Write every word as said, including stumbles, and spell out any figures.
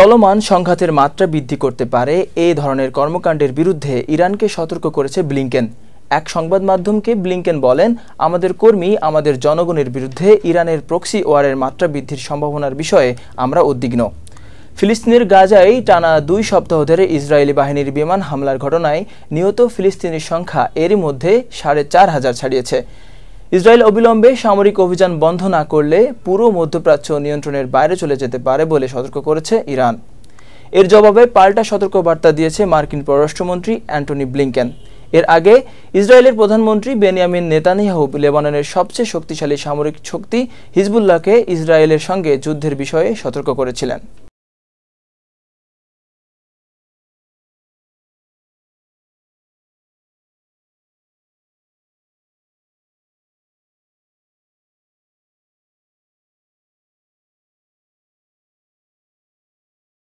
चलमान संघातेर मात्रा बृद्धि करते पारे ए धरनेर कर्मकांडेर बिरुद्धे इरानके सतर्क करेছে ब्लिंकेन। एक संबाद माध्यमके ब्लिंकेन बोलेन आमादेर कर्मी आमादेर जनगणेर बिरुद्धे इरानेर प्रक्सि वारेर मात्रा बृद्धिर सम्भावनार विषये आमरा उद्विग्न। फिलिस्तीनेर गाजाय टाना दुई सप्ताह धरे इजरायेली बाहिनीर विमान हामलार घटनाय निहत फिलिस्तीनिर संख्या एरই মধ্যে साढ़े चार हजार छाड़िয়েছে। इजराइल अविलम्बे सामरिक अभियान बंध ना करले पुरो मध्यप्राच्य नियंत्रणेर बाइरे चले जेते पारे बोले सतर्क करेছে इरान। एर जवाबे पाल्टा सतर्कबार्ता दिएছে मार्किन परराष्ट्रमंत्री एंटनी ब्लिंकेन। एर आगे इजराइलेर प्रधानमंत्री बेनियामिन नेतान्याहू लेबाननेर सबचेये शक्तिशाली सामरिक शक्ति हिजबुल्लाहके इजराइलेर संगे युद्धेर विषये सतर्क करेছিলেন।